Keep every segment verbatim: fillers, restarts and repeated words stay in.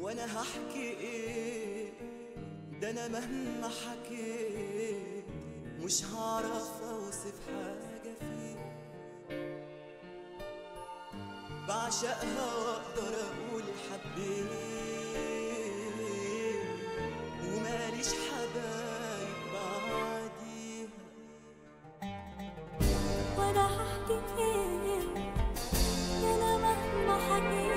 وانا هحكي ايه ده؟ انا مهما حكيت مش هعرف اوصف حاجه فيه، بعشقها واقدر اقول حبيت وماليش حبايب بعديها. وانا هحكي ايه ده؟ انا مهما حكيت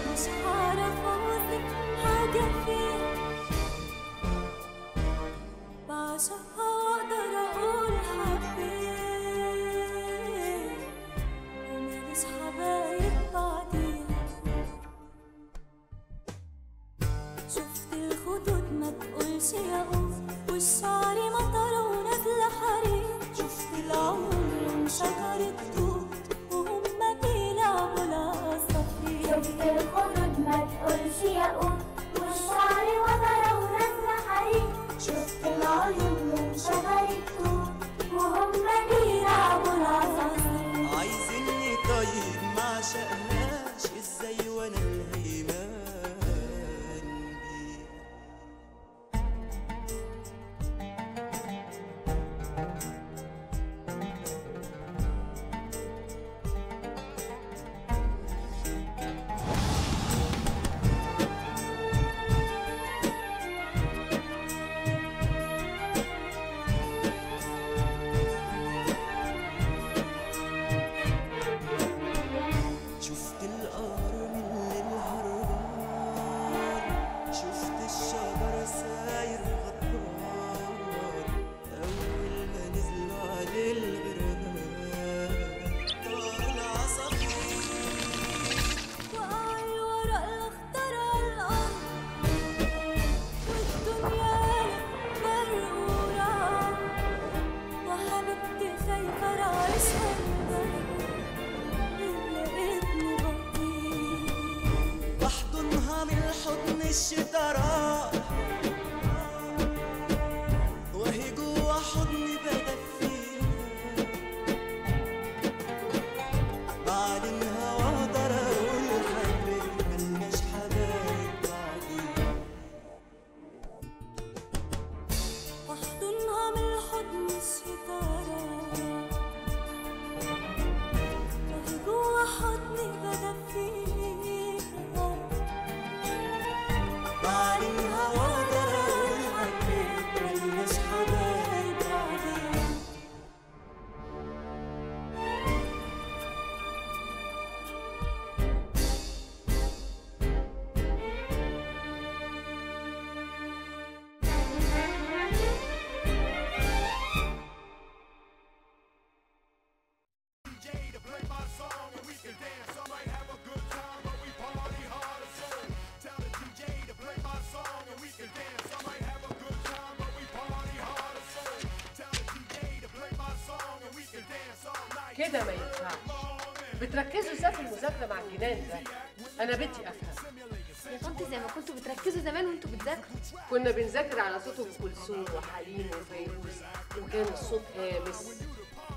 مش هعرف اوصف حاجة فيك، بعشقها واقدر اقول حبيت وماليش حبايب بعديها. شفت الخطوط ما تقولش يا قوم، والشعر مطر ونازلة حريق، شفت العمر شجرة توت وهم بيلعبوا العصا فيه، شفت الخطوط ما تقولش يا أم والشعر وطرة ونازلة حريق، شفت العيون من شجرة توت وهم بيلعبوا العصافير. عايزني طيب ما عشقهاش ازاي وانا الهيمان بيها؟ كده ما ينفعش، بتركزوا ازاي في المذاكره مع الجنان ده؟ انا بدي افهم يا طنط، زي ما كنتوا بتركزوا زمان وانتوا بتذاكروا. كنا بنذاكر على صوت ام كلثوم وحليم وفيروز، وكان الصوت هامس.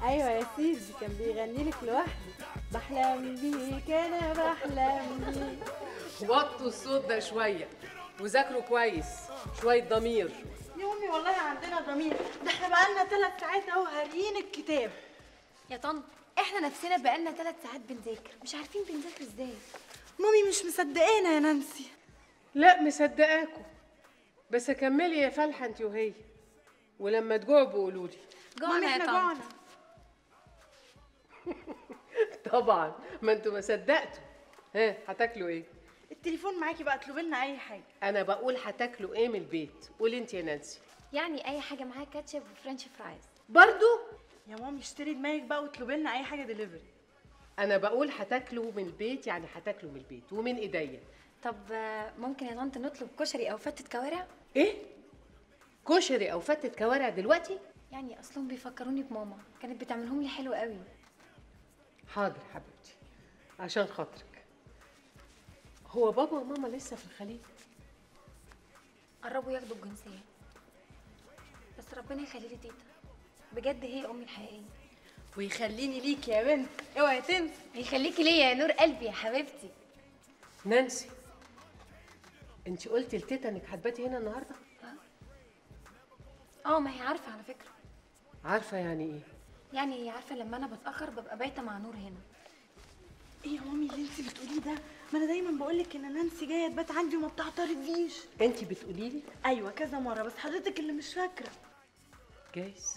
ايوه يا سيدي، كان بيغني لك لوحده، بحلم بيك انا بحلم بيك. وطوا الصوت ده شويه وذاكروا كويس. شوية ضمير. يا أمي والله عندنا ضمير، ده احنا بقالنا ثلاث ساعات أهو هاريين الكتاب. يا طنط احنا نفسنا بقالنا ثلاث ساعات بنذاكر، مش عارفين بنذاكر ازاي. مامي مش مصدقانا يا نانسي. لا مصدقاكم، بس كملي يا فالحة انت وهي، ولما تجوعوا بقولوا لي. جوعنا يا طنط. طبعا ما انتوا ما صدقتوا. ها هتاكلوا ايه؟ التليفون معاكي بقى، اطلبي لنا اي حاجه. انا بقول هتاكلوا ايه من البيت؟ قولي انت يا نانسي. يعني اي حاجه معاها كاتشب وفرنش فرايز. برضو؟ يا ماما اشتري دماغك بقى واطلبي لنا اي حاجه دليفري. انا بقول هتاكلوا من البيت، يعني هتاكلوا من البيت ومن ايديا. طب ممكن يا طنط نطلب كشري او فتة كوارع؟ ايه؟ كشري او فتة كوارع دلوقتي؟ يعني اصلهم بيفكروني بماما، كانت بتعملهم لي حلو قوي. حاضر حبيبتي، عشان خاطرك. هو بابا وماما لسه في الخليج؟ قربوا ياخدوا الجنسيه، بس ربنا يخلي لي تيتا، بجد هي امي الحقيقيه. ويخليني ليك يا بنت، اوعي تنسي. يخليكي ليا يا نور قلبي يا حبيبتي. نانسي، انت قلتي لتيتا انك هتباتي هنا النهارده؟ اه، ما هي عارفه على فكره. عارفه يعني ايه؟ يعني هي عارفه لما انا بتاخر ببقى بايته مع نور هنا. ايه يا مامي اللي انت بتقوليه ده؟ ما انا دايما بقول لك ان نانسي جايه تبات عندي وما بتعترضيش. انت بتقولي لي؟ ايوه كذا مره، بس حضرتك اللي مش فاكره. جايز.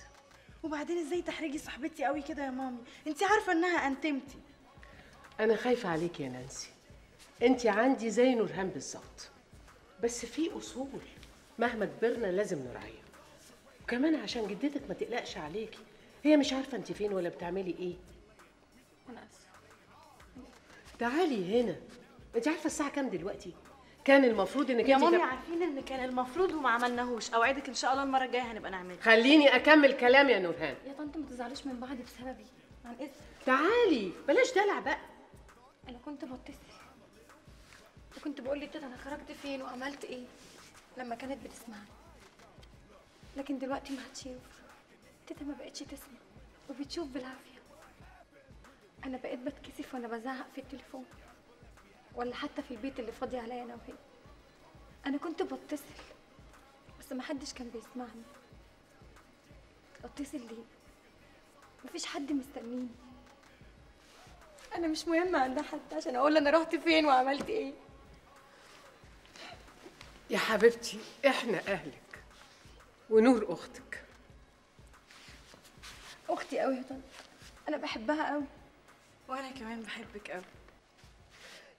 وبعدين ازاي تحرجي صاحبتي قوي كده يا مامي؟ انت عارفه انها انتمتي. انا خايفه عليكي يا نانسي. انت عندي زي نورهان بالظبط، بس في اصول مهما كبرنا لازم نراعيها. وكمان عشان جدتك ما تقلقش عليكي، هي مش عارفه انت فين ولا بتعملي ايه. انا اسفه. تعالي هنا. انت عارفه الساعه كام دلوقتي؟ كان المفروض انك انت يا مامي تب... عارفين ان كان المفروض وما عملناهوش. اوعدك ان شاء الله المره الجايه هنبقى نعملها. خليني اكمل كلام يا نورهان. يا طنط ما تزعليش من بعض بسببي، عن اذنك. تعالي بلاش دلع بقى. انا كنت بتصل وكنت بقول لي تيتا انا خرجت فين وعملت ايه لما كانت بتسمعني، لكن دلوقتي ما عادش ينفع. تيتا ما بقتش تسمع وبتشوف بالعافيه. انا بقيت بتكسف وانا بزعق في التليفون ولا حتى في البيت اللي فاضي عليا انا وهي. انا كنت بتصل بس ما حدش كان بيسمعني. اتصل ليه؟ مفيش حد مستنيني. انا مش مهمه عندها حد عشان اقول انا رحت فين وعملت ايه. يا حبيبتي احنا اهلك ونور اختك. اختي قوي يا طنط، انا بحبها قوي. وانا كمان بحبك قوي.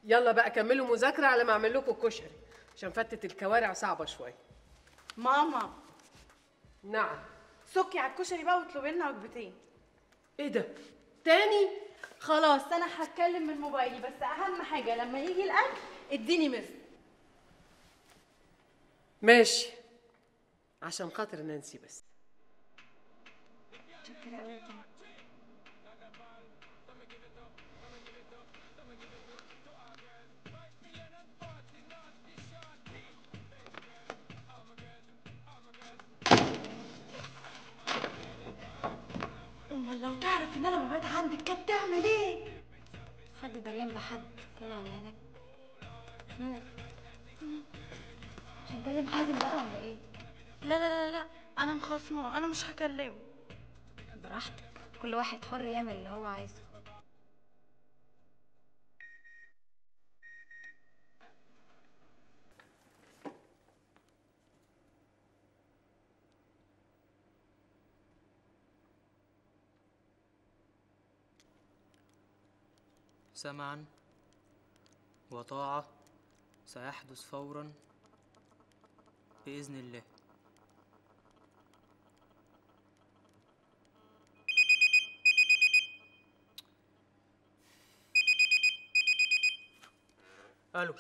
يلا بقى كملوا مذاكره على ما اعمل لكم الكشري، عشان فتت الكوارع صعبه شويه. ماما. نعم. سكي على الكشري بقى واطلبي لنا وجبتين. ايه ده؟ تاني؟ خلاص انا هتكلم من موبايلي، بس اهم حاجه لما يجي الاكل اديني مثل. ماشي، عشان خاطر نانسي بس. شكرا قوي. امال لو تعرف ان انا ببات عندك كانت تعمل ايه؟ حد دريان بحد طلع على هناك. مش هتكلم حازم بقى ولا ايه؟ لا لا لا لا انا مخصمه، انا مش هكلمه. براحتك، كل واحد حر يعمل اللي هو عايزه. سمعا وطاعة سيحدث فورا بإذن الله. الو.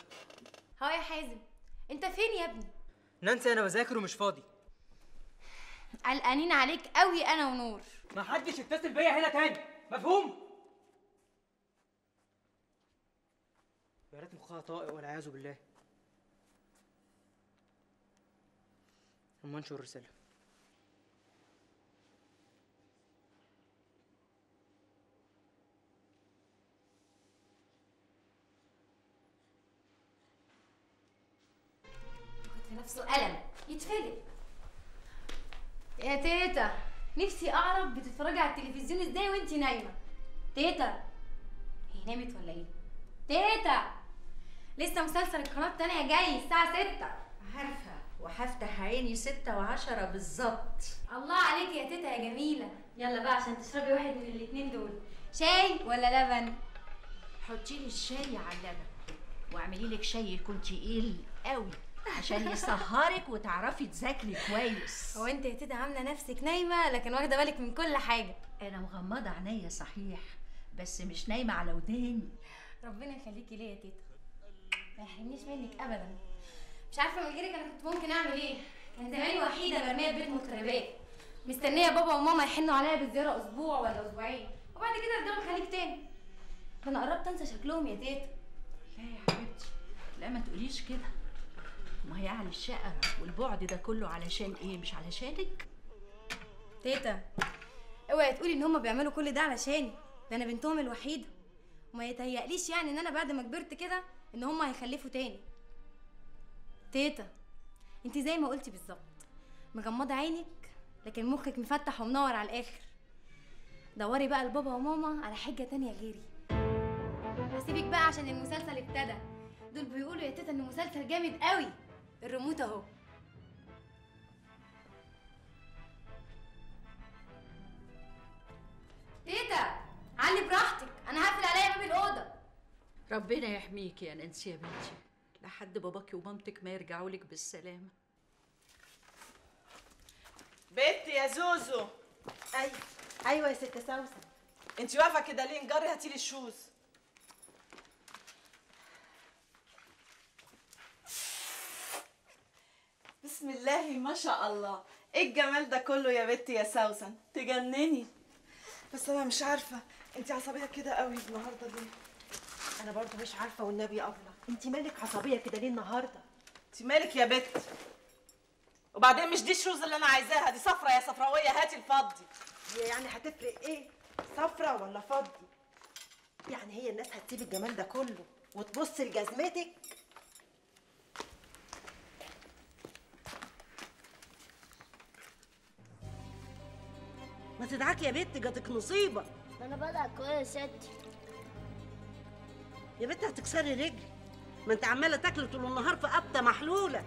هو يا حازم انت فين يا ابني؟ نانسي انا بذاكر ومش فاضي. قلقانين عليك قوي انا ونور. محدش يتصل بيا هنا تاني، مفهوم؟ يا ريت مخها طائق والعياذ بالله. اما انشر الرساله. واخد في نفسه قلم. بيتفلق. يا تيتا نفسي اعرف بتتفرجي على التلفزيون ازاي وانتي نايمه. تيتا هي نامت ولا ايه؟ تيتا لسه مسلسل القناه التانيه جاي الساعه ستة. عارفه وهفتح عيني ستة وعشرة بالظبط. الله عليك يا تيتا يا جميله. يلا بقى عشان تشربي واحد من الاتنين دول، شاي ولا لبن؟ حطيلي الشاي على اللبن واعملي لك شاي يكون تقيل قوي عشان يسهرك وتعرفي تذاكري كويس. هو انت يا تيتا عامله نفسك نايمه لكن واخده بالك من كل حاجه. انا مغمضه عينيا صحيح بس مش نايمه على وداني. ربنا يخليكي ليا يا تيتا، ما يحرمنيش منك ابدا. مش عارفه من غيرك انا كنت ممكن اعمل ايه؟ كانت مالي وحيده مرميه بيت مغتربات مستنيه بابا وماما يحنوا عليا بالزياره اسبوع ولا اسبوعين وبعد كده ارجع اخليك تاني. انا قربت انسى شكلهم يا تيتا. لا يا حبيبتي لا ما تقوليش كده، ما هي على الشقه والبعد ده كله علشان ايه؟ مش علشانك تيتا. اوعي تقولي ان هم بيعملوا كل ده علشاني، ده انا بنتهم الوحيده وما يتهيأليش يعني ان انا بعد ما كبرت كده ان هم هيخلفوا تاني. تيتا انت زي ما قلتي بالظبط، مغمضه عينك لكن مخك مفتح ومنور على الاخر. دوري بقى لبابا وماما على حجه تانيه غيري. هسيبك بقى عشان المسلسل ابتدى. دول بيقولوا يا تيتا ان المسلسل جامد قوي. الريموت اهو. تيتا علي براحتك، انا هقفل عليا باب الاوضه. ربنا يحميكي يا نانسي يا بنتي لحد باباكي ومامتك ما يرجعوا لك بالسلامه. بنتي يا زوزو. ايوه ايوه يا ست سوسن. انت واقفه كده ليه؟ انجري هاتيلي الشوز. بسم الله ما شاء الله، ايه الجمال ده كله يا بنتي يا سوسن، تجنني. بس انا مش عارفه انت عصبيه كده قوي النهارده ليه؟ انا برضه مش عارفه والنبي ابله، انت مالك عصبيه كده ليه النهارده؟ انت مالك يا بنت؟ وبعدين مش دي الشوز اللي انا عايزاها، دي صفرة يا صفراويه هاتي الفضي. هي يعني هتفرق ايه؟ صفرة ولا فضي؟ يعني هي الناس هتسيب الجمال ده كله وتبص لجزمتك؟ ما تدعك يا بنت جاتك مصيبه. ما انا بدعك كويس يا ستي. يا بنت هتكسري رجلي، ما انت عماله تاكلي طول النهار في قبطه محلوله.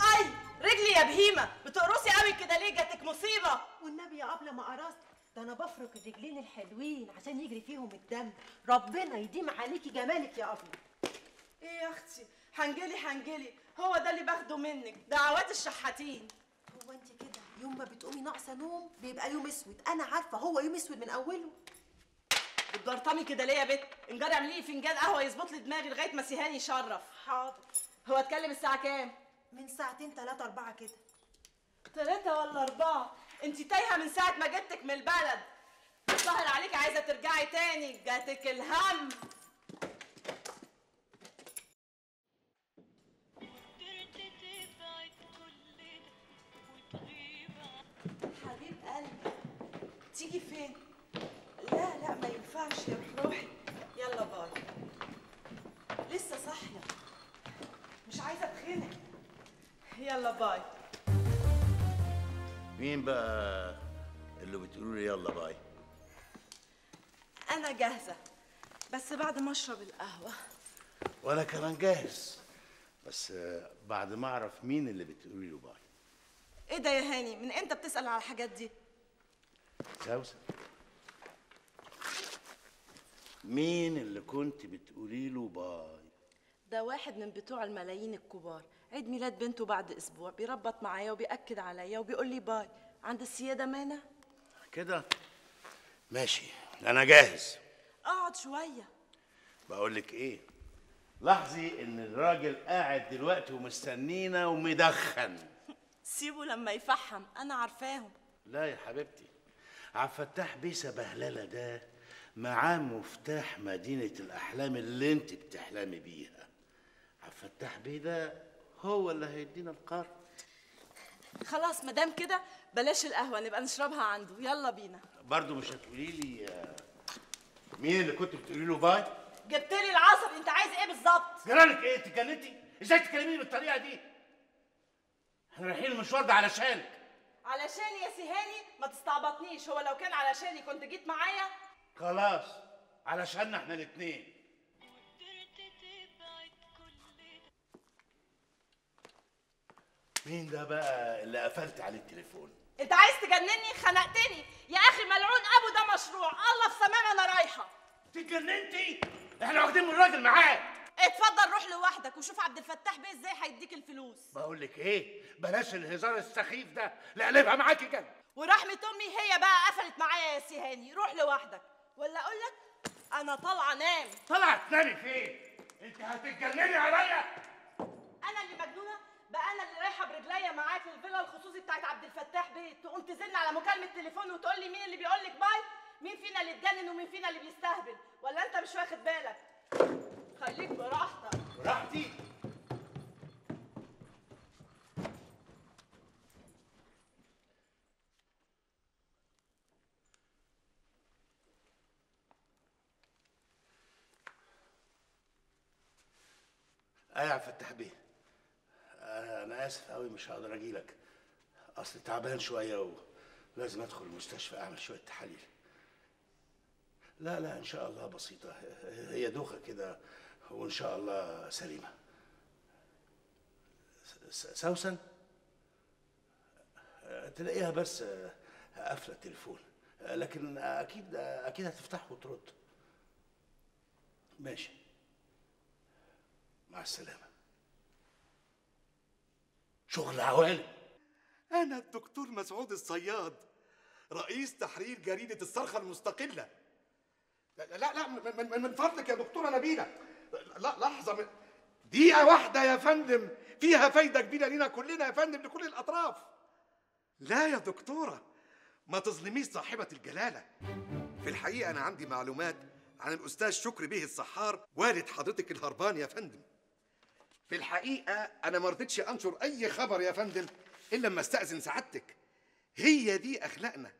اي رجلي يا بهيمه، بتقرصي قوي كده ليه؟ جاتك مصيبه. والنبي يا ابله ما قرصت، ده انا بفرك الرجلين الحلوين عشان يجري فيهم الدم. ربنا يديم عليكي جمالك يا ابله. ايه يا اختي حنجلي حنجلي، هو ده اللي باخده منك، دعوات الشحاتين. هو انت كده يوم ما بتقومي ناقصه نوم بيبقى يوم اسود، انا عارفه هو يوم اسود من اوله. بتجرطمي كده ليه يا بت؟ انجري اعملي لي فنجان قهوه يظبط لي دماغي لغايه ما سيهان يشرف. حاضر. هو اتكلم الساعه كام؟ من ساعتين ثلاثه اربعه كده. ثلاثه ولا اربعه؟ انت تايهه من ساعه ما جبتك من البلد. سهل عليك عايزه ترجعي تاني، جاتك الهم. تيجي فين؟ لا لا ما ينفعش يا روحي، يلا باي. لسه صاحيه مش عايزه اتخنق. يلا باي. مين بقى اللي بتقولوا لي يلا باي؟ انا جاهزه بس بعد ما اشرب القهوه. وانا كمان جاهز بس بعد ما اعرف مين اللي بتقولوا له باي. ايه ده يا هاني، من امتى بتسال على الحاجات دي؟ سوسن مين اللي كنت بتقولي له باي؟ ده واحد من بتوع الملايين الكبار، عيد ميلاد بنته بعد اسبوع، بيربط معايا وبيأكد عليا وبيقول لي باي. عند السياده مانع؟ كده ماشي انا جاهز. اقعد شويه. بقول لك ايه، لاحظي ان الراجل قاعد دلوقتي ومستنينا ومدخن. سيبه لما يفحم، انا عارفاهم. لا يا حبيبتي، عبد الفتاح بيسا بهلله ده معاه مفتاح مدينه الاحلام اللي انت بتحلمي بيها. عبد الفتاح بيه ده هو اللي هيدينا القرار. خلاص ما دام كده بلاش القهوه، نبقى نشربها عنده. يلا بينا. برضه مش هتقولي لي مين اللي كنت بتقولي له باي؟ جبت لي العصر، انت عايز ايه بالظبط؟ جرالك ايه؟ انت اتجننتي؟ ازاي تكلميني بالطريقه دي؟ احنا رايحين المشوار ده علشانك. علشان يا سي هاني ما تستعبطنيش، هو لو كان علشاني كنت جيت معايا؟ خلاص علشاننا احنا الاثنين. مين ده بقى اللي قفلت عليه التليفون؟ انت عايز تجنني؟ خنقتني يا اخي، ملعون ابو ده مشروع، الله في سمانا انا رايحه. تتجننتي؟ احنا واخدين من الراجل معاك. اتفضل روح لوحدك وشوف عبد الفتاح بيه ازاي هيديك الفلوس. بقول لك ايه، بلاش الهزار السخيف ده، لقلبها معاكي كده. ورحمه امي هي بقى قفلت معايا يا سي هاني، روح لوحدك ولا اقول لك انا طالعه انام. طالعه تنامي فين؟ انت هتتجنني عليا؟ انا اللي مجنونه بقى، انا اللي رايحه برجليا معاك الفيلا الخصوصي بتاعت عبد الفتاح بيه، تقوم تزن على مكالمه تليفون وتقول لي مين اللي بيقول لك باي؟ مين فينا اللي اتجنن ومين فينا اللي بيستهبل؟ ولا انت مش واخد بالك؟ خليك براحتك. براحتي؟ ايه يا فتح بيه، انا اسف قوي مش هقدر اجيلك، اصل تعبان شويه ولازم ادخل المستشفى اعمل شويه تحاليل. لا لا ان شاء الله بسيطه، هي دوخه كده وان شاء الله سليمه. سوسن تلاقيها بس قافله التليفون، لكن اكيد اكيد هتفتحه وترد. ماشي، مع السلامه. شغل عوالم. انا الدكتور مسعود الصياد، رئيس تحرير جريده الصرخه المستقله. لا لا من, من فضلك يا دكتوره نبيله، لا لحظه، من دقيقه واحده يا فندم، فيها فايده كبيره لينا كلنا يا فندم، لكل الاطراف. لا يا دكتوره ما تظلميش صاحبه الجلاله، في الحقيقه انا عندي معلومات عن الاستاذ شكري بيه الصحار والد حضرتك الهربان يا فندم. في الحقيقة أنا ما رضيتش أنشر أي خبر يا فندم إلا لما أستأذن سعادتك، هي دي أخلاقنا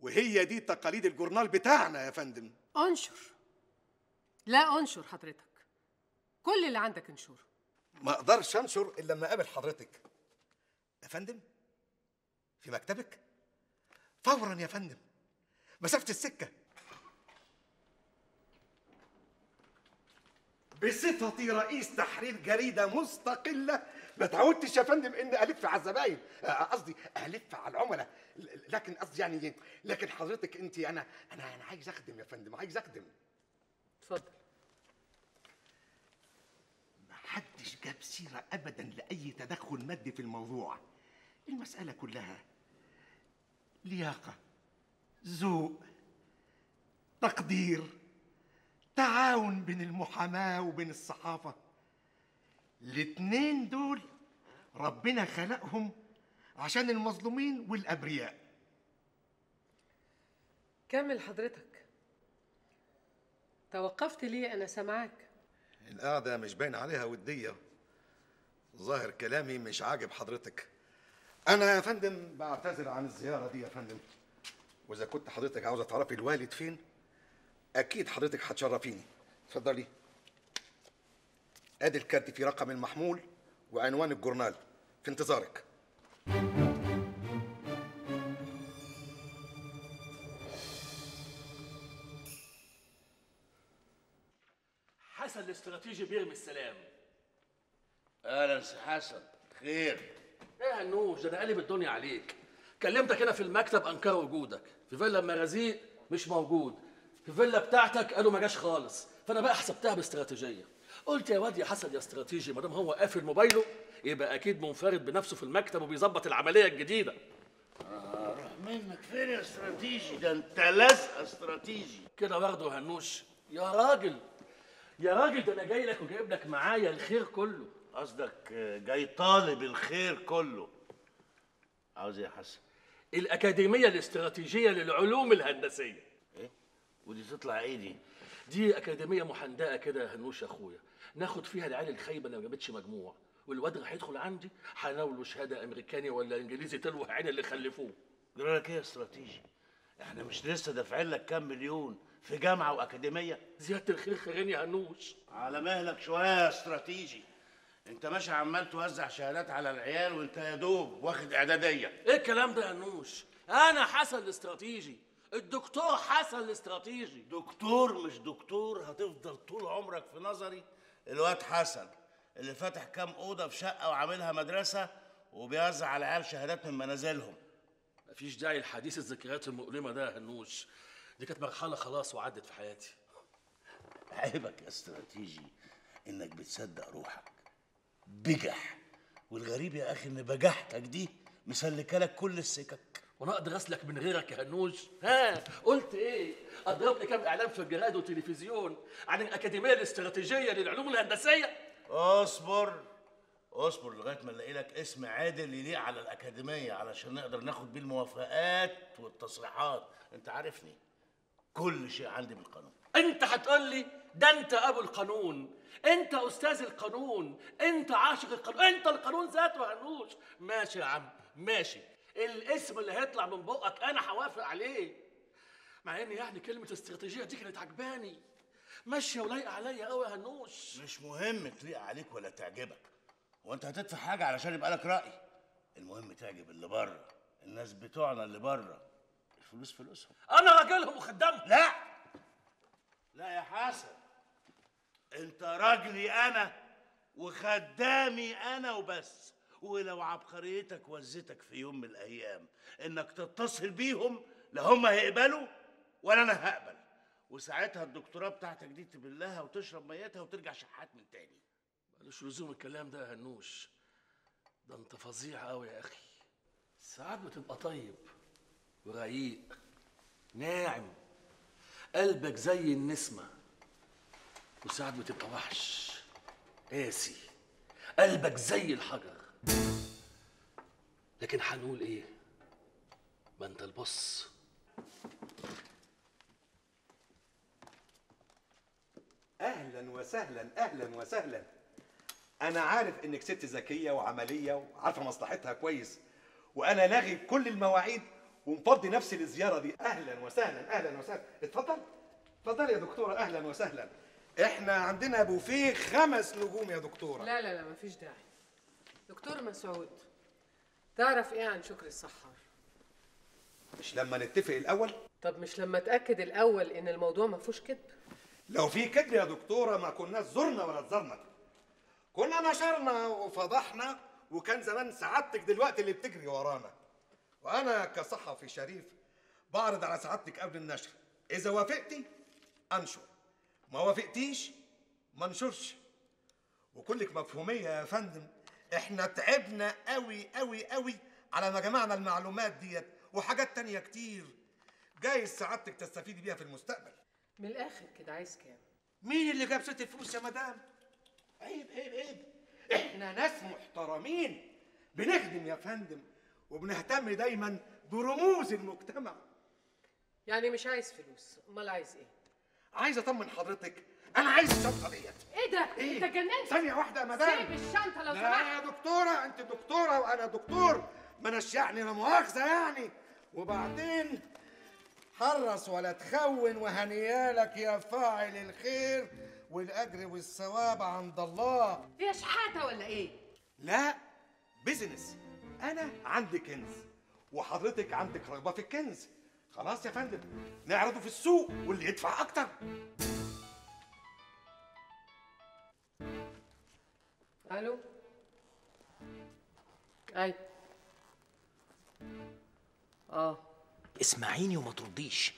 وهي دي تقاليد الجورنال بتاعنا يا فندم. أنشر؟ لا أنشر حضرتك، كل اللي عندك انشره. ما أقدرش أنشر إلا لما أقابل حضرتك يا فندم. في مكتبك؟ فورا يا فندم، مسافة السكة. بصفتي رئيس تحرير جريده مستقله ما تعودتش يا فندم اني الف على الزباين، قصدي الف على العملاء، لكن قصدي يعني لكن حضرتك انت انا انا انا عايز اخدم يا فندم، عايز اخدم. اتفضل. ما حدش جاب سيره ابدا لاي تدخل مادي في الموضوع، المساله كلها لياقه، ذوق، تقدير، تعاون بين المحاماة وبين الصحافة. الاتنين دول ربنا خلقهم عشان المظلومين والأبرياء. كمل حضرتك، توقفت ليه؟ أنا سامعاك. القعدة مش باين عليها ودية، ظاهر كلامي مش عاجب حضرتك. أنا يا فندم بعتذر عن الزيارة دي يا فندم، وإذا كنت حضرتك عاوزة تعرفي الوالد فين أكيد حضرتك هتشرفيني. اتفضلي. أدي الكارت فيه رقم المحمول وعنوان الجورنال، في انتظارك. حسن الاستراتيجي بيرمي السلام. أهلا سي حسن، خير؟ إيه هنوش ده، أنا قالب الدنيا عليك. كلمتك هنا في المكتب أنكر وجودك، في فيلا مرازيق مش موجود، في الفيلا بتاعتك قالوا ما جاش خالص، فانا بقى حسبتها باستراتيجيه، قلت يا واد يا حسن يا استراتيجي ما دام هو قافل موبايله يبقى اكيد منفرد بنفسه في المكتب وبيظبط العمليه الجديده. آه روح منك، فين يا استراتيجي؟ ده انت لازق استراتيجي كده برضه هنوش. يا راجل يا راجل، ده انا جاي لك وجايب لك معايا الخير كله. قصدك جاي طالب الخير كله؟ عاوز ايه يا حسن؟ الاكاديميه الاستراتيجيه للعلوم الهندسيه. ودي تطلع ايه دي؟ دي اكاديميه محندقه كده يا هنوش يا اخويا، ناخد فيها العيال الخايبه اللي ما جابتش مجموع، والواد اللي هيدخل عندي هناوله شهاده امريكاني ولا انجليزي تلوح عين اللي خلفوه. جرى لك ايه يا استراتيجي؟ احنا مش لسه دافعين لك كام مليون في جامعه واكاديميه؟ زياده الخير خيرين يا هنوش. على مهلك شويه يا استراتيجي، انت ماشي عمال توزع شهادات على العيال وانت يا دوب واخد اعداديه. ايه الكلام ده يا نوش؟ انا حسن الاستراتيجي، الدكتور حسن الاستراتيجي. دكتور مش دكتور، هتفضل طول عمرك في نظري الواد حسن اللي فاتح كام اوضه في شقه وعاملها مدرسه وبيوزع على العيال شهادات من منازلهم. مفيش داعي لحديث الذكريات المؤلمه ده يا هنوش، دي كانت مرحله خلاص وعدت في حياتي. عيبك يا استراتيجي انك بتصدق روحك، بجح. والغريب يا اخي ان بجحتك دي مسلكالك كل السكك. وانا اقدر اسلك من غيرك يا هنوش؟ ها قلت ايه؟ اضرب لي كام اعلان في الجرايد والتلفزيون عن الاكاديميه الاستراتيجيه للعلوم الهندسيه. اصبر اصبر لغايه ما نلاقي لك اسم عادل يليق على الاكاديميه علشان نقدر ناخد بيه الموافقات والتصريحات. انت عارفني كل شيء عندي بالقانون. انت هتقول لي ده انت ابو القانون، انت استاذ القانون، انت عاشق القانون، انت القانون ذاته يا هنوش. ماشي يا عم ماشي، الاسم اللي هيطلع من بقك انا هوافق عليه، مع ان يعني كلمه استراتيجيه دي كانت عجباني، ماشيه ولايقه عليا قوي يا هنوش. مش مهم تليق عليك ولا تعجبك، وانت هتدفع حاجه علشان يبقى لك راي، المهم تعجب اللي بره، الناس بتوعنا اللي بره، الفلوس فلوسهم، انا راجلهم وخدامهم. لا لا يا حسن، انت راجلي انا وخدامي انا وبس. ولو عبقريتك وزتك في يوم من الايام انك تتصل بيهم، لا هم هيقبلوا ولا انا هقبل، وساعتها الدكتوراه بتاعتك دي تبلها وتشرب ميتها وترجع شحات من تاني. مالوش لزوم الكلام ده يا هنوش، ده انت فظيع قوي يا اخي. ساعات بتبقى طيب ورقيق ناعم قلبك زي النسمه، وساعات بتبقى وحش قاسي قلبك زي الحجر. لكن هنقول ايه؟ ما انت البص. اهلا وسهلا اهلا وسهلا. أنا عارف إنك ست ذكية وعملية وعارفة مصلحتها كويس، وأنا لاغي كل المواعيد ومفضي نفسي للزيارة دي. أهلاً وسهلاً أهلاً وسهلاً، اتفضل اتفضل يا دكتورة. أهلاً وسهلاً، إحنا عندنا بوفيه خمس نجوم يا دكتورة. لا لا لا مفيش داعي. دكتور مسعود، تعرف إيه عن شكري الصحار؟ مش لما نتفق الأول؟ طب مش لما أتأكد الأول إن الموضوع مفهوش كذب؟ لو في كذب يا دكتورة ما كناش زرنا ولا اتزرنا، كنا نشرنا وفضحنا، وكان زمان سعادتك دلوقتي اللي بتجري ورانا. وانا كصحفي شريف بعرض على سعادتك قبل النشر، اذا وافقتي انشر، ما وافقتيش ما انشرش. وكلك مفهوميه يا فندم، احنا تعبنا قوي قوي قوي على ما جمعنا المعلومات ديت وحاجات تانية كتير، جايز سعادتك تستفيدي بيها في المستقبل. من الاخر كده عايز كام؟ مين اللي جاب ست الفلوس يا مدام؟ عيب عيب عيب، احنا ناس محترمين بنخدم يا فندم وبنهتم دايما برموز المجتمع. يعني مش عايز فلوس، امال عايز ايه؟ عايز اطمن حضرتك، انا عايز الشنطه ديت. ايه ده؟ إيه؟ انت جننت؟ ثانيه واحده يا مدام، سيب الشنطه لو سمحت. لا يا دكتوره، انت دكتوره وانا دكتور، ماناش يعني لا مؤاخذه يعني. وبعدين حرص ولا تخون، وهنيالك يا فاعل الخير، والاجر والثواب عند الله. دي شحاته ولا ايه؟ لا بيزنس، انا عندي كنز وحضرتك عندك رغبه في الكنز، خلاص يا فندم نعرضه في السوق واللي يدفع اكتر. الو اي اه اسمعيني وما ترديش،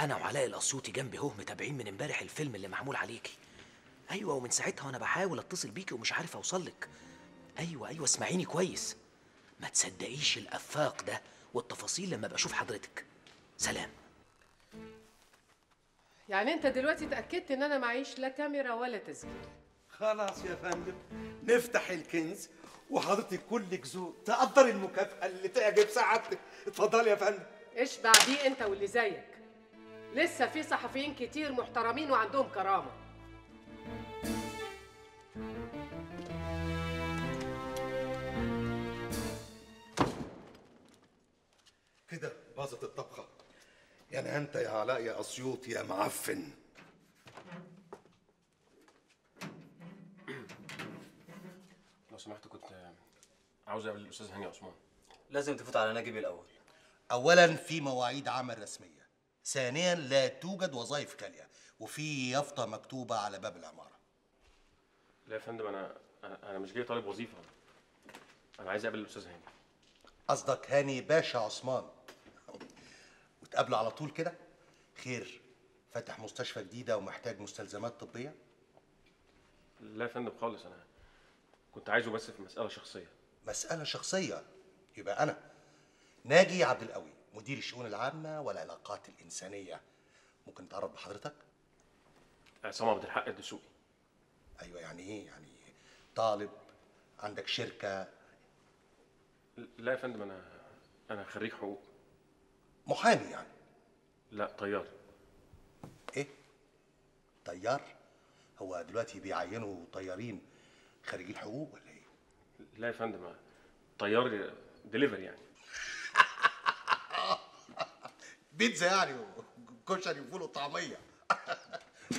أنا وعلاء الأسيوطي جنبي أهو متابعين من امبارح الفيلم اللي معمول عليكي. أيوه، ومن ساعتها وأنا بحاول أتصل بيكي ومش عارف أوصلك. أيوه أيوه اسمعيني كويس، ما تصدقيش الأفاق ده والتفاصيل لما أبقى أشوف حضرتك. سلام. يعني أنت دلوقتي اتأكدت إن أنا معيش لا كاميرا ولا تسجيل؟ خلاص يا فندم، نفتح الكنز وحضرتك كلك ذوق تقدري المكافأة اللي تعجب سعادتك. اتفضلي يا فندم. اشبع بيه أنت واللي زيك، لسه في صحفيين كتير محترمين وعندهم كرامة. كده باظت الطبخة، يعني أنت يا علاء يا أسيوط يا معفن. عاوز اقابل الاستاذ هاني عثمان. لازم تفوت على ناجي الاول. اولا في مواعيد عمل رسميه، ثانيا لا توجد وظائف خاليه، وفي يافطه مكتوبه على باب العماره. لا يا فندم، انا انا مش جاي طالب وظيفه، انا عايز اقابل الاستاذ هاني. قصدك هاني باشا عثمان؟ وتقابله على طول كده؟ خير، فاتح مستشفى جديده ومحتاج مستلزمات طبيه؟ لا يا فندم خالص، انا كنت عايزه بس في مساله شخصيه. مساله شخصيه؟ يبقى انا ناجي عبد القوي، مدير الشؤون العامه والعلاقات الانسانيه. ممكن اتعرف بحضرتك؟ عصام عبد الحق الدسوقي. ايوه، يعني ايه؟ يعني طالب عندك شركه؟ لا يا فندم، انا انا خريج حقوق. محامي يعني؟ لا، طيار. ايه؟ طيار؟ هو دلوقتي بيعينوا طيارين خريجي الحقوق ولا ايه؟ لا يا فندم، طيار دليفري يعني. بيتزا يعني وكشري وفول وطعميه.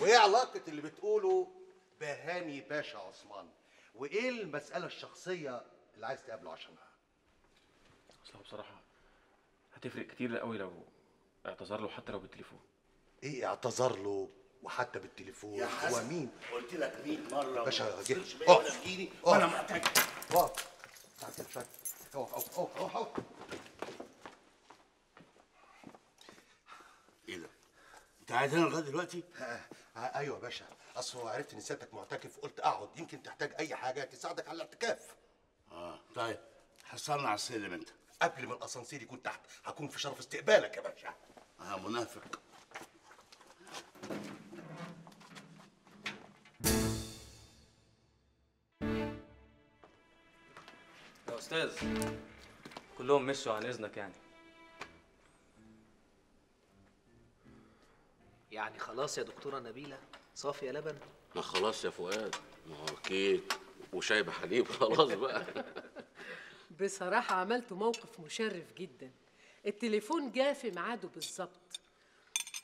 وايه علاقه اللي بتقوله بهاني باشا عثمان؟ وايه المساله الشخصيه اللي عايز تقابله عشانها؟ اصل بصراحه هتفرق كتير قوي لو اعتذر له حتى لو بالتليفون. ايه اعتذر له وحتى بالتليفون؟ يا حسن، هو مين؟ قلت لك مية مره باشا، جه اقف ايدي وانا محتاج. اقف اقف اقف اقف اقف. ايه ده؟ انت قاعد هنا لغايه دلوقتي؟ ايوه يا باشا، اصل عرفت ان سيادتك معتكف وقلت اقعد يمكن تحتاج اي حاجه تساعدك على الاعتكاف. اه طيب، حصلنا على السلم. انت قبل ما الاسانسير يكون تحت هكون في شرف استقبالك يا باشا. اه منافق. يا استاذ كلهم مشوا عن اذنك يعني؟ يعني خلاص يا دكتوره نبيله صافيه لبن؟ ما خلاص يا فؤاد، ما هو كيك وشايب حليب خلاص بقى. بصراحه عملتوا موقف مشرف جدا. التليفون جه في ميعاده بالظبط.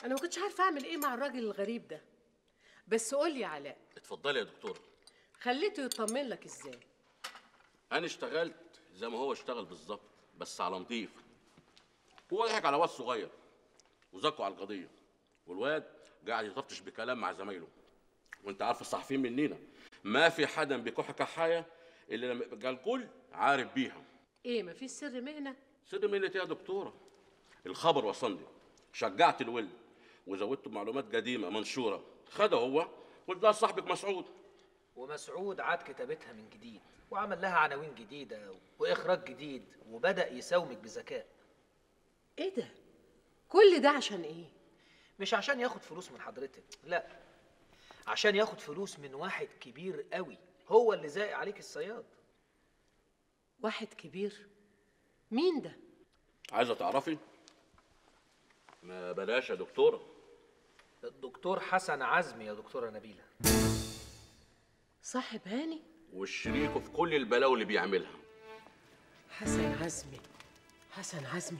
انا ما كنتش عارفه اعمل ايه مع الراجل الغريب ده. بس قول لي علاء. اتفضلي يا دكتوره. خليته يطمن لك ازاي؟ انا اشتغلت زي ما هو اشتغل بالظبط، بس على نضيف. هو ضحك على واد صغير وذاكوا على القضيه، والواد قاعد يطفش بكلام مع زمايله. وانت عارف الصحفيين مننا ما في حدا بيكح كحايه الا لما يبقى الكل عارف بيها. ايه، ما فيش سر مهنه؟ سر مهنه يا دكتوره، الخبر وصلني، شجعت الولد وزودت بمعلومات قديمه منشوره، خدها هو واداها لصاحبك مسعود، ومسعود عاد كتابتها من جديد وعمل لها عناوين جديده واخراج جديد وبدا يساومك بذكاء. ايه ده؟ كل ده عشان ايه؟ مش عشان ياخد فلوس من حضرتك، لا، عشان ياخد فلوس من واحد كبير قوي هو اللي زايق عليك الصياد. واحد كبير؟ مين ده؟ عايزه تعرفي؟ ما بلاش يا دكتوره. الدكتور حسن عزمي يا دكتوره نبيله، صاحب هاني وشريكه في كل البلاوي اللي بيعملها. حسن عزمي، حسن عزمي،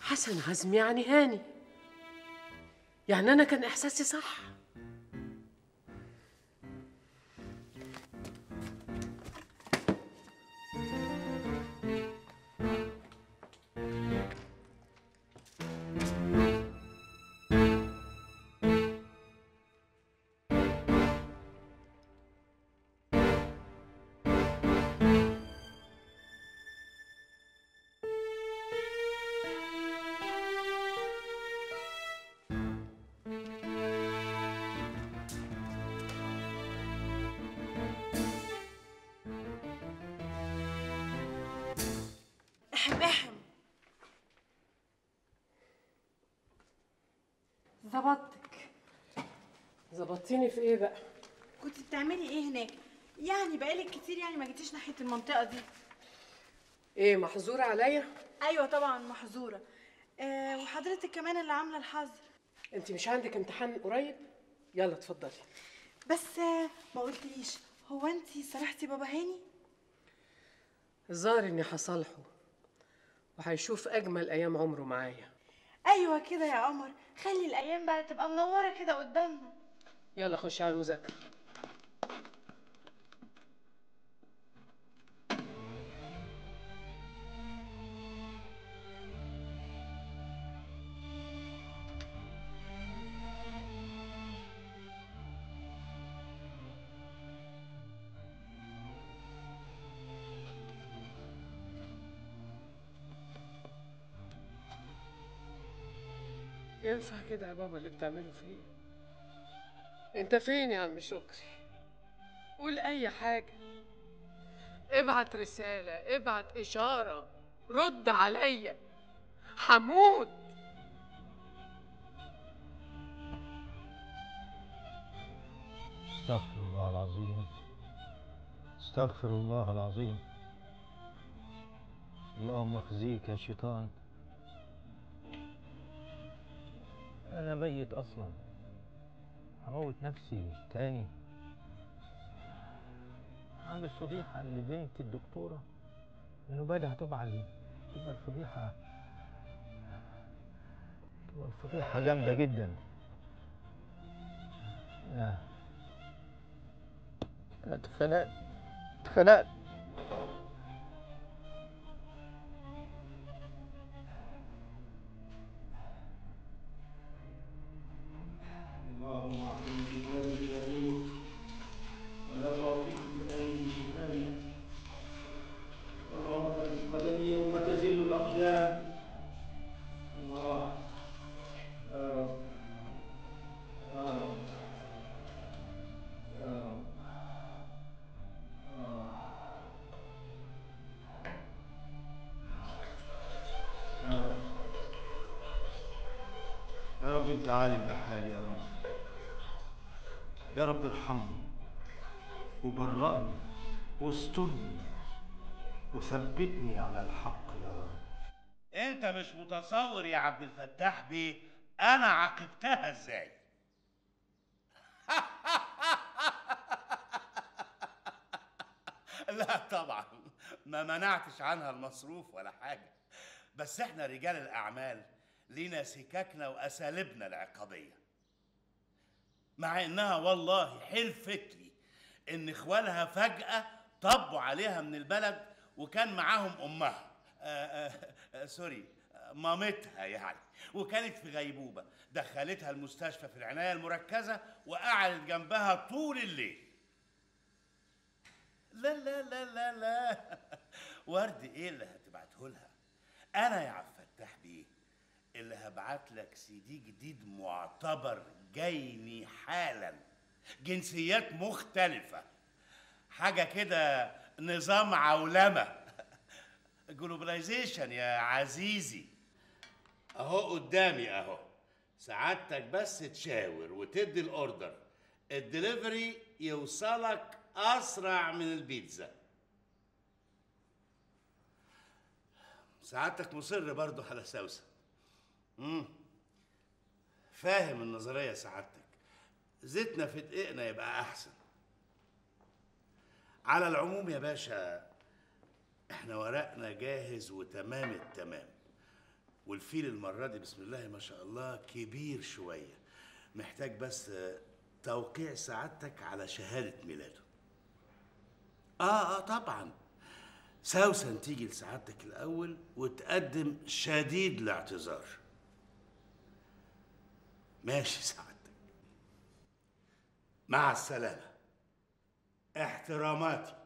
حسن عزمي يعني هاني. يعني أنا كان إحساسي صح. ظبطتك. ظبطتيني في ايه بقى؟ كنت بتعملي ايه هناك؟ يعني بقالك كتير يعني ما جيتيش ناحيه المنطقه دي. ايه، محظوره عليا؟ ايوه طبعا محظوره. آه، وحضرتك كمان اللي عامله الحظر. انت مش عندك امتحان قريب؟ يلا اتفضلي. بس آه، ما قلتليش، هو انت سامحتي بابا هاني؟ الظاهر اني هصالحه وهيشوف اجمل ايام عمره معايا. ايوه كده يا عمر، خلي الايام بقى تبقى منوره كده قدامنا. يلا خش على المذاكره. ينفع كده يا بابا اللي بتعمله فيه؟ انت فين يا عم شكري؟ قول اي حاجه، ابعت رساله، ابعت اشاره، رد عليا. حمود استغفر الله العظيم، استغفر الله العظيم. اللهم اخزيك يا شيطان، انا ميت اصلا، هموت نفسي تاني. عامل فضيحه لبنت الدكتوره، النوبه هتبقى تبقى الفضيحه تبقى الفضيحه جامده جدا. انا اتخنقت اتخنقت. تعالي بحالي يا رب، يا رب ارحمني وبرئني واسترني وثبتني على الحق يا رب. انت مش متصور يا عبد الفتاح بيه انا عاقبتها ازاي. لا طبعا ما منعتش عنها المصروف ولا حاجه، بس احنا رجال الاعمال لينا سكاكنا واساليبنا العقابيه، مع انها والله حلفت لي ان اخوالها فجاه طبوا عليها من البلد وكان معاهم امها آآ آآ سوري مامتها يعني، وكانت في غيبوبه، دخلتها المستشفى في العنايه المركزه وقعدت جنبها طول الليل. لا لا لا لا لا ورد ايه اللي هتبعته لها؟ انا يا عبد الفتاح بيه اللي هبعت لك سي دي جديد معتبر جايني حالا، جنسيات مختلفة، حاجة كده نظام عولمة، جلوبلايزيشن يا عزيزي. أهو قدامي أهو، سعادتك بس تشاور وتدي الأوردر، الدليفري يوصلك أسرع من البيتزا. سعادتك مصر برضو على سوسن. امم فاهم النظريه سعادتك، زيتنا في دقيقنا يبقى احسن. على العموم يا باشا احنا ورقنا جاهز وتمام التمام، والفيل المره دي بسم الله ما شاء الله كبير شويه، محتاج بس توقيع سعادتك على شهاده ميلاده. اه اه طبعا سوسن تيجي لسعادتك الاول وتقدم شديد الاعتذار. ماشي سعادتك، مع السلامة، احتراماتي. انت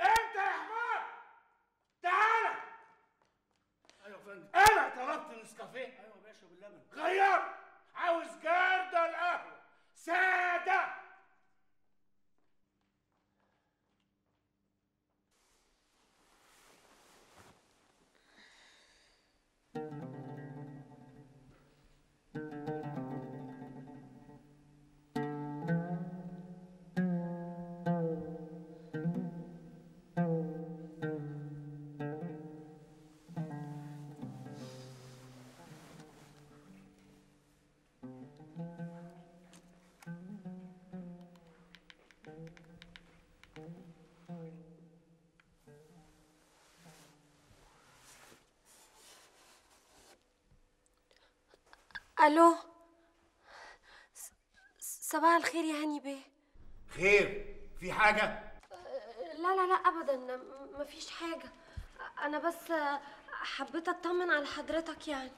يا حمار تعالى. ايوه يا فندم. انا طلبت نسكافيه. ايوه يا باشا باللبن. غير عاوز جردة القهوة سادة. الو، صباح الخير يا هاني بيه. خير؟ في حاجه؟ لا لا لا ابدا، مفيش حاجه، انا بس حبيت اطمن على حضرتك يعني،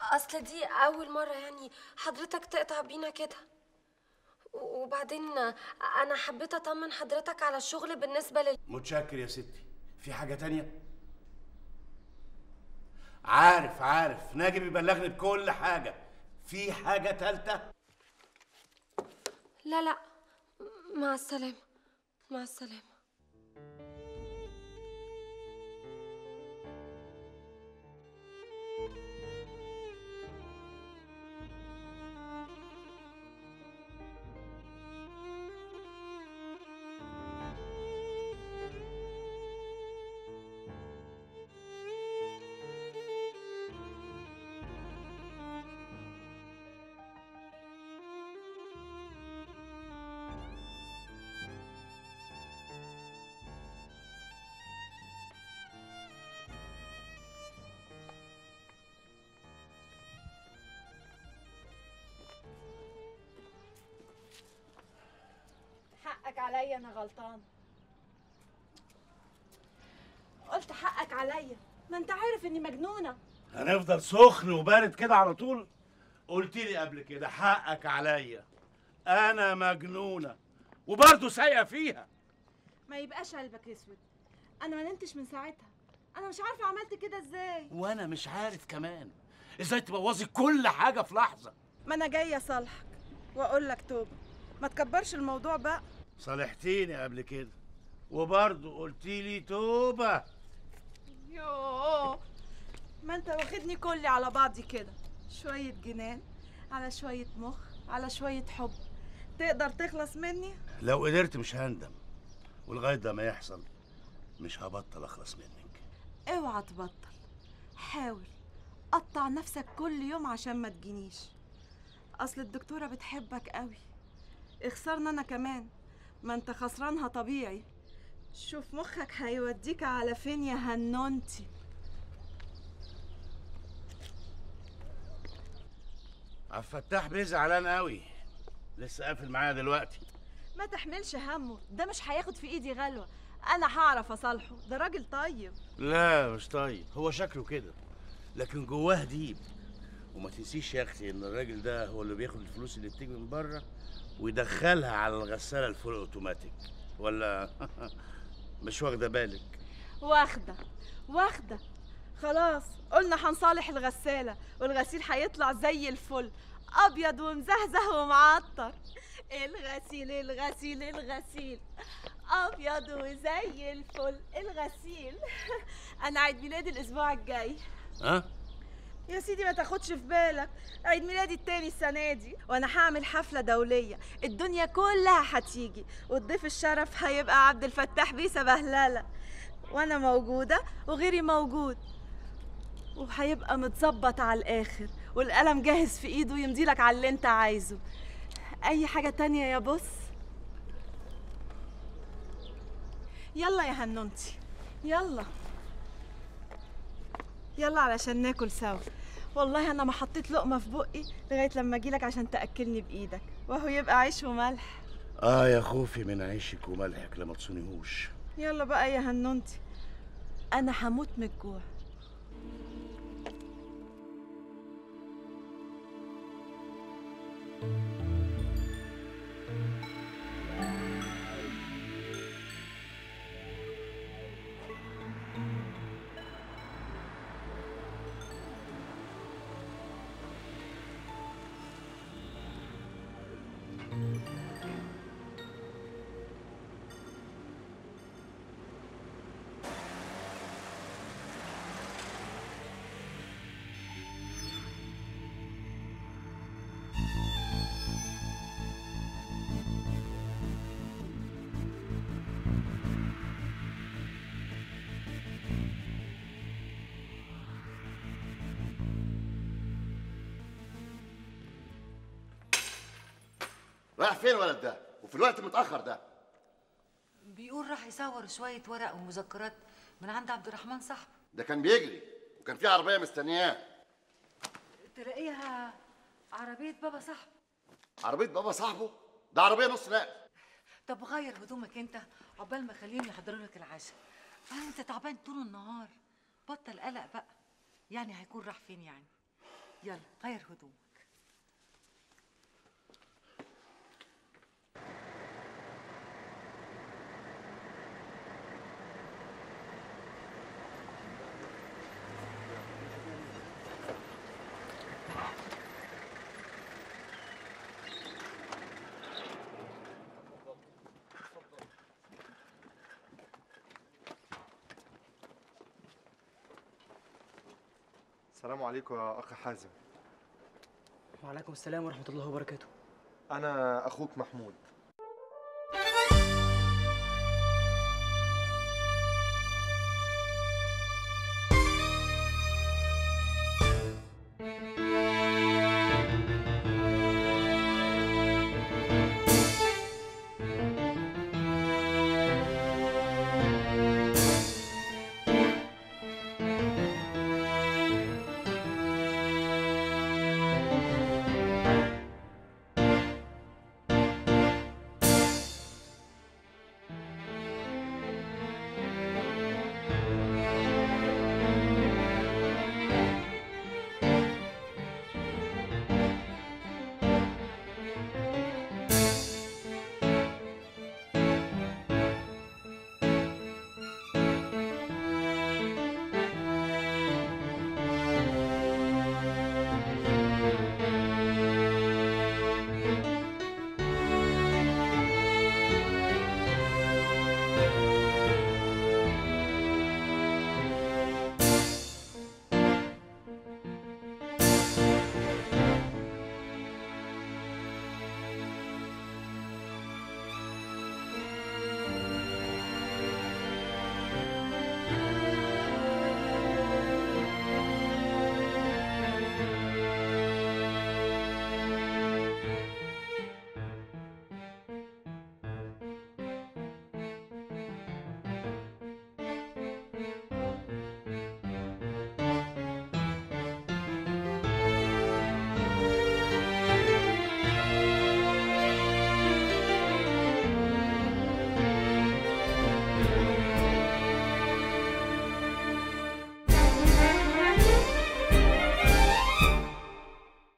اصل دي اول مره يعني حضرتك تقطع بينا كده، وبعدين انا حبيت اطمن حضرتك على الشغل بالنسبه لل متشكر يا ستي. في حاجه تانية؟ عارف عارف ناجي بيبلغني بكل حاجه. في حاجه تالتة؟ لا لا، مع السلامه مع السلامه. عليا انا غلطانه. قلت حقك عليا، ما انت عارف اني مجنونه. هنفضل سخن وبارد كده على طول؟ قلت لي قبل كده حقك عليا، انا مجنونه وبرضه سايقه فيها. ما يبقاش قلبك اسود، انا ما نمتش من ساعتها. انا مش عارفه عملت كده ازاي، وانا مش عارف كمان ازاي تبوظي كل حاجه في لحظه. ما انا جايه اصالحك واقول لك توبه، ما تكبرش الموضوع بقى. صالحتيني قبل كده وبرضه قلتي لي توبه. يوه، ما انت واخدني كلي على بعضي كده، شويه جنان على شويه مخ على شويه حب. تقدر تخلص مني؟ لو قدرت مش هندم، ولغايه ده ما يحصل مش هبطل اخلص منك. اوعى تبطل، حاول، قطع نفسك كل يوم عشان ما تجينيش. اصل الدكتوره بتحبك قوي، اخسرنا انا كمان، ما انت خسرانها طبيعي. شوف مخك هيوديك على فين يا هنونتي. عبد الفتاح بيزعل انا قوي، لسه قافل معايا دلوقتي. ما تحملش همه، ده مش هياخد في ايدي غلوه، انا هعرف اصالحه، ده راجل طيب. لا مش طيب، هو شكله كده لكن جواه ديب. وما تنسيش يا اختي ان الراجل ده هو اللي بياخد الفلوس اللي بتيجي من بره ويدخلها على الغسالة الفول اوتوماتيك، ولا مش واخدة بالك؟ واخدة واخدة. خلاص قلنا هنصالح الغسالة، والغسيل هيطلع زي الفل، أبيض ومزهزه ومعطر. الغسيل الغسيل الغسيل أبيض وزي الفل الغسيل. أنا عيد ميلادي الأسبوع الجاي. ها؟ يا سيدي ما تاخدش في بالك، عيد ميلادي التاني السنة دي، وأنا هعمل حفلة دولية، الدنيا كلها هتيجي، والضيف الشرف هيبقى عبد الفتاح بيسا بهللة، وأنا موجودة وغيري موجود، وهيبقى متظبط على الآخر، والقلم جاهز في إيده يمضيلك على اللي أنت عايزه. أي حاجة تانية يا بص؟ يلا يا هنونتي، يلا يلا علشان ناكل سوا. والله انا ما حطيت لقمه في بقي لغايه لما اجيلك عشان تاكلني بايدك، وهو يبقى عيش وملح. اه يا خوفي من عيشك وملحك لما تصونيهوش. يلا بقى يا هنونتي، انا هموت من الجوع. رايح فين الولد ده؟ وفي الوقت المتأخر ده؟ بيقول راح يصور شوية ورق ومذكرات من عند عبد الرحمن صاحبه. ده كان بيجري، وكان في عربية مستنياه. تلاقيها عربية بابا صاحبه. عربية بابا صاحبه؟ ده عربية نص نقل. طب غير هدومك أنت عقبال ما أخليهم يحضروا لك العشاء. أنت تعبان طول النهار، بطل قلق بقى. يعني هيكون راح فين يعني؟ يلا غير هدومك. السلام عليكم يا أخ حازم. وعليكم السلام ورحمة الله وبركاته. أنا أخوك محمود.